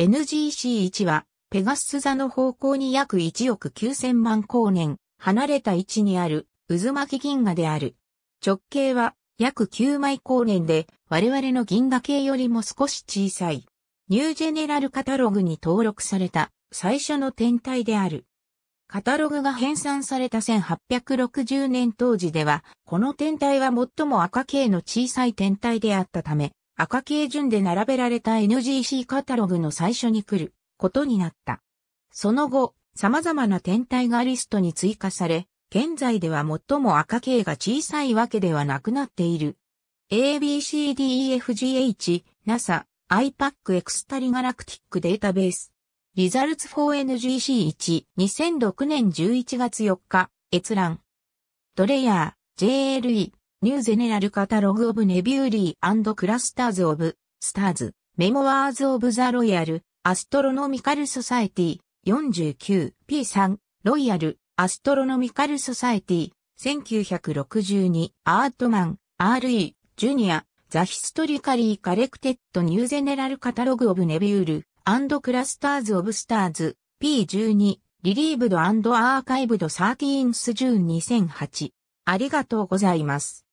NGC1 は、ペガス座の方向に約1億9000万光年、離れた位置にある、渦巻き銀河である。直径は、約9枚光年で、我々の銀河系よりも少し小さい。ニュージェネラルカタログに登録された、最初の天体である。カタログが編纂された1860年当時では、この天体は最も赤系の小さい天体であったため、赤系順で並べられた NGC カタログの最初に来ることになった。その後、様々な天体がリストに追加され、現在では最も赤系が小さいわけではなくなっている。ABCDEFGH、NASA、IPAC エクスタリガラクティックデータベース。リザルツ 4NGC1、2006年11月4日、閲覧。ドレイヤー、JLE、ニューゼネラルカタログオブネビューリー&クラスターズオブ、スターズ、メモワーズオブザロイヤル、アストロノミカルソサエティ、49、P3、ロイヤル、アストロノミカルソサエティ、1962、アートマン、RE、ジュニア、ザヒストリカリーカレクテッドニューゼネラルカタログオブネビュール、&クラスターズオブスターズ、P12、リリーブド&アーカイブド 13th June 2008。ありがとうございます。